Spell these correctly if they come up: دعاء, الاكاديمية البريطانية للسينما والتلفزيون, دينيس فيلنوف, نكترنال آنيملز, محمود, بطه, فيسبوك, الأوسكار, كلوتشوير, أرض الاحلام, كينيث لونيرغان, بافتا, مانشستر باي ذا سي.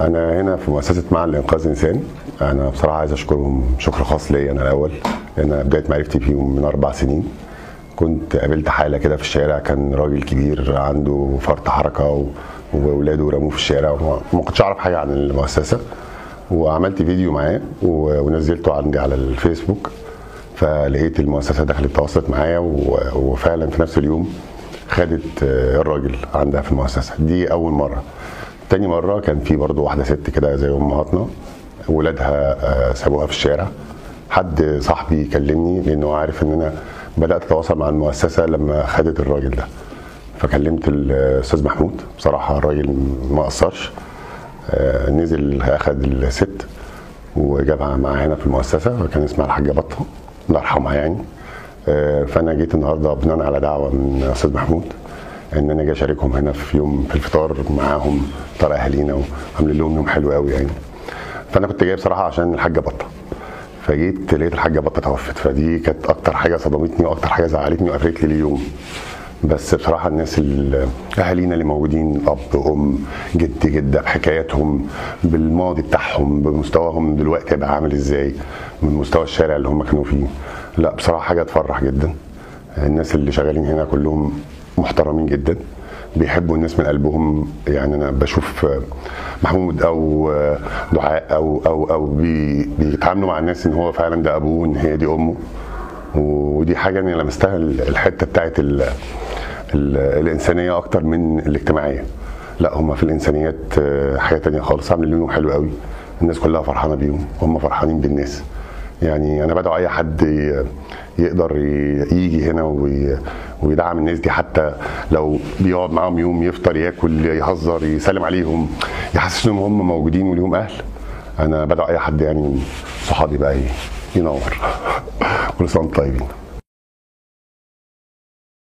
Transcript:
انا هنا في مؤسسه معهد الانقاذ الانساني. انا بصراحه عايز اشكرهم شكر خاص ليا انا الاول، لان بدايه معرفتي بيهم من 4 سنين. كنت قابلت حاله كده في الشارع، كان راجل كبير عنده فرط حركه واولاده رموه في الشارع، وما كنتش اعرف حاجه عن المؤسسه، وعملت فيديو معاه ونزلته عندي على الفيسبوك. فلقيت المؤسسه دخلت تواصلت معايا، وفعلا في نفس اليوم خدت الراجل عندها في المؤسسه. دي اول مره. تاني مره كان في برضه واحده ست كده زي امهاتنا، ولادها سابوها في الشارع. حد صاحبي كلمني لانه عارف ان انا بدات اتواصل مع المؤسسه لما خدت الراجل ده، فكلمت الاستاذ محمود. بصراحه الراجل ما قصرش، نزل اخد الست وجابها معانا هنا في المؤسسه، كان اسمها الحاجه بطه الله يرحمها يعني. فانا جيت النهارده بناء على دعوه من الاستاذ محمود ان انا جاي اشاركهم هنا في يوم في الفطار معاهم، فطار اهالينا، وعاملين لهم يوم حلو قوي يعني. فانا كنت جاي بصراحه عشان الحاجه بطه، فجيت لقيت الحاجه بطه توفت، فدي كانت اكتر حاجه صدمتني واكتر حاجه زعلتني وقفلت لي اليوم. بس بصراحه الناس اهالينا اللي موجودين، اب ام جد جده، بحكاياتهم بالماضي بتاعهم، بمستواهم دلوقتي بقى عامل ازاي، من مستوى الشارع اللي هم كانوا فيه. لا بصراحه حاجه تفرح جدا. الناس اللي شغالين هنا كلهم محترمين جدا، بيحبوا الناس من قلبهم يعني. انا بشوف محمود او دعاء او بيتعاملوا مع الناس ان هو فعلا ده ابوه، ان هي دي امه، ودي حاجه انا لمستها، الحته بتاعت الانسانيه اكتر من الاجتماعيه. لا هم في الانسانيات حاجه ثانيه خالص، عاملين لهم حلو قوي، الناس كلها فرحانه بيهم وهم فرحانين بالناس يعني. انا بدعو اي حد يقدر يجي هنا ويدعم الناس دي، حتى لو بيقعد معاهم يوم، يفطر، ياكل، يهزر، يسلم عليهم، يحسسهم ان هم موجودين وليهم اهل. انا بدعو اي حد يعني، صحابي بقى ينور. كل سنه وانتم طيبين.